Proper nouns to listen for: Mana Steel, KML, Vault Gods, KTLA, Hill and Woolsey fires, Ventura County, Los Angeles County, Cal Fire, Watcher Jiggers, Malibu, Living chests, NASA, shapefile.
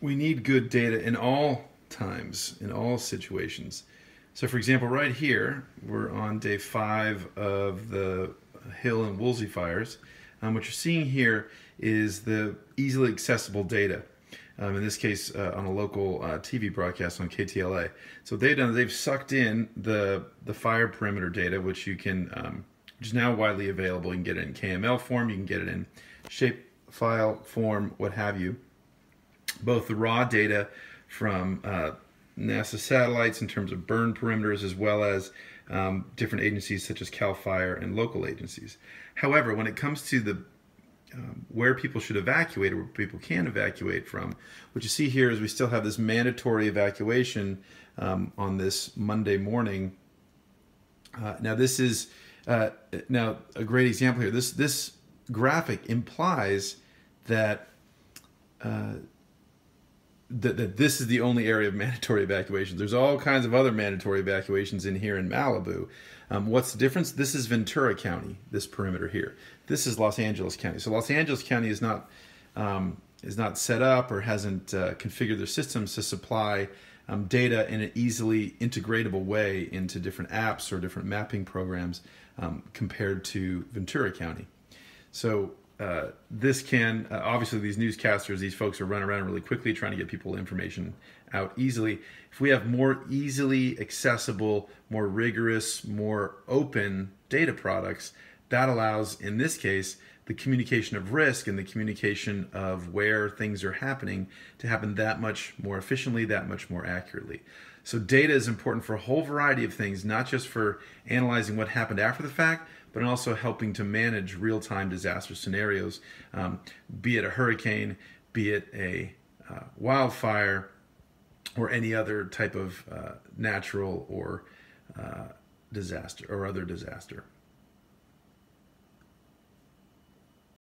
we need good data in all times, in all situations. So for example, right here, we're on day 5 of the Hill and Woolsey fires. What you're seeing here is the easily accessible data. In this case, on a local TV broadcast on KTLA. So what they've done is they've sucked in the fire perimeter data, which you can, which is now widely available. You can get it in KML form, you can get it in shapefile form, what have you. Both the raw data from NASA satellites in terms of burn perimeters, as well as different agencies such as Cal Fire and local agencies. However, when it comes to the where people should evacuate or where people can evacuate from, what you see here is we still have this mandatory evacuation on this Monday morning. Now this is now a great example here. This graphic implies that that this is the only area of mandatory evacuations. There's all kinds of other mandatory evacuations in here in Malibu. What's the difference? This is Ventura County, this perimeter here. This is Los Angeles County. So Los Angeles County is not set up or hasn't configured their systems to supply data in an easily integratable way into different apps or different mapping programs compared to Ventura County. So this can, obviously these newscasters, these folks are running around really quickly trying to get people information out easily. If we have more easily accessible, more rigorous, more open data products, that allows, in this case, the communication of risk and the communication of where things are happening to happen that much more efficiently, that much more accurately. So data is important for a whole variety of things, not just for analyzing what happened after the fact, but also helping to manage real-time disaster scenarios, be it a hurricane, be it a wildfire, or any other type of natural or disaster or other disaster.